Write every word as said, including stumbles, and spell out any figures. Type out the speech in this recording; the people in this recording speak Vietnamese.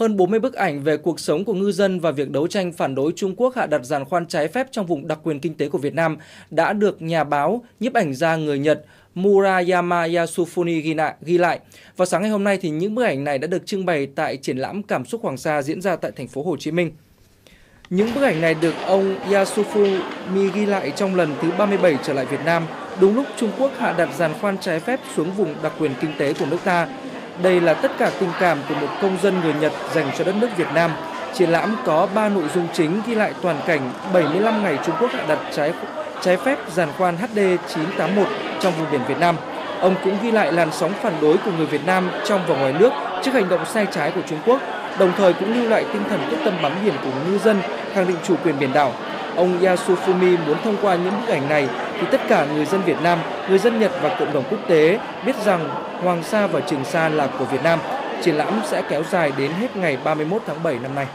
hơn bốn mươi bức ảnh về cuộc sống của ngư dân và việc đấu tranh phản đối Trung Quốc hạ đặt giàn khoan trái phép trong vùng đặc quyền kinh tế của Việt Nam đã được nhà báo, nhiếp ảnh gia người Nhật Murayama Yasufumi ghi lại. Vào sáng ngày hôm nay thì những bức ảnh này đã được trưng bày tại triển lãm Cảm xúc Hoàng Sa diễn ra tại thành phố Hồ Chí Minh. Những bức ảnh này được ông Yasufumi ghi lại trong lần thứ ba mươi bảy trở lại Việt Nam, đúng lúc Trung Quốc hạ đặt giàn khoan trái phép xuống vùng đặc quyền kinh tế của nước ta. Đây là tất cả tình cảm của một công dân người Nhật dành cho đất nước Việt Nam. Triển lãm có ba nội dung chính ghi lại toàn cảnh bảy mươi lăm ngày Trung Quốc hạ đặt trái trái phép giàn khoan H D chín tám một trong vùng biển Việt Nam. Ông cũng ghi lại làn sóng phản đối của người Việt Nam trong và ngoài nước trước hành động sai trái của Trung Quốc, đồng thời cũng lưu lại tinh thần quyết tâm bám biển của ngư dân, khẳng định chủ quyền biển đảo. Ông Yasufumi muốn thông qua những bức ảnh này thì tất cả người dân Việt Nam, người dân Nhật và cộng đồng quốc tế biết rằng Hoàng Sa và Trường Sa là của Việt Nam. Triển lãm sẽ kéo dài đến hết ngày ba mươi mốt tháng bảy năm nay.